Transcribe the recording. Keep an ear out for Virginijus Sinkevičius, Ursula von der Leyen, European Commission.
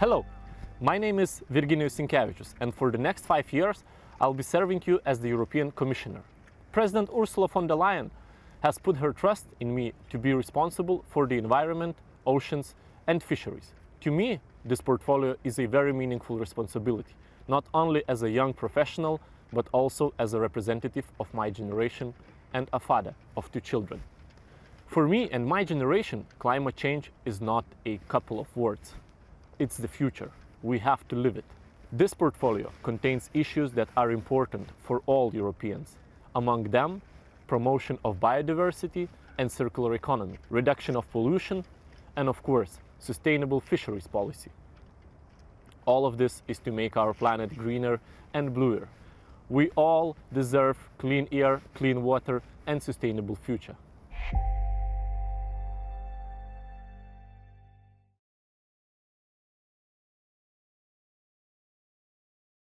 Hello, my name is Virginijus Sinkevičius, and for the next 5 years I'll be serving you as the European Commissioner. President Ursula von der Leyen has put her trust in me to be responsible for the environment, oceans and fisheries. To me, this portfolio is a very meaningful responsibility, not only as a young professional, but also as a representative of my generation and a father of 2 children. For me and my generation, climate change is not a couple of words. It's the future. We have to live it. This portfolio contains issues that are important for all Europeans. Among them, promotion of biodiversity and circular economy, reduction of pollution, and of course, sustainable fisheries policy. All of this is to make our planet greener and bluer. We all deserve clean air, clean water, and sustainable future.